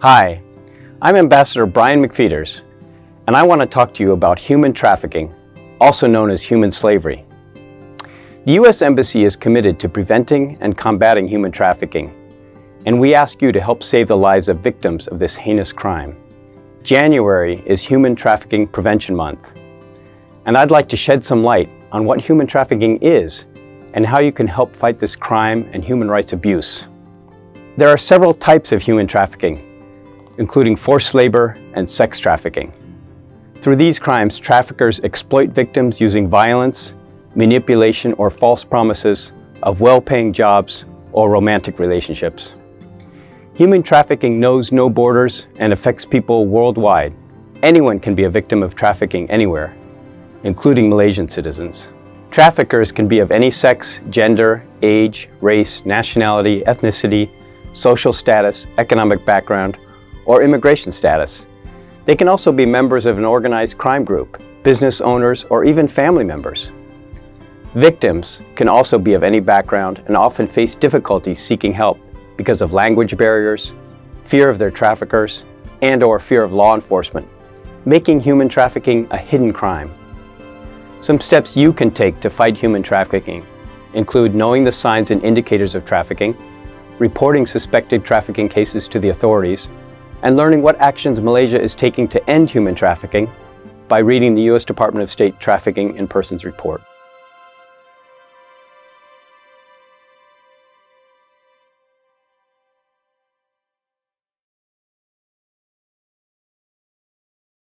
Hi, I'm Ambassador Brian McFeeters, and I want to talk to you about human trafficking, also known as human slavery. The U.S. Embassy is committed to preventing and combating human trafficking, and we ask you to help save the lives of victims of this heinous crime. January is Human Trafficking Prevention Month, and I'd like to shed some light on what human trafficking is and how you can help fight this crime and human rights abuse. There are several types of human trafficking, including forced labor and sex trafficking. Through these crimes, traffickers exploit victims using violence, manipulation, or false promises of well-paying jobs or romantic relationships. Human trafficking knows no borders and affects people worldwide. Anyone can be a victim of trafficking anywhere, including Malaysian citizens. Traffickers can be of any sex, gender, age, race, nationality, ethnicity, social status, economic background, or immigration status. They can also be members of an organized crime group, business owners, or even family members. Victims can also be of any background and often face difficulties seeking help because of language barriers, fear of their traffickers, and/or fear of law enforcement, making human trafficking a hidden crime. Some steps you can take to fight human trafficking include knowing the signs and indicators of trafficking, reporting suspected trafficking cases to the authorities, and learning what actions Malaysia is taking to end human trafficking by reading the U.S. Department of State Trafficking in Persons Report.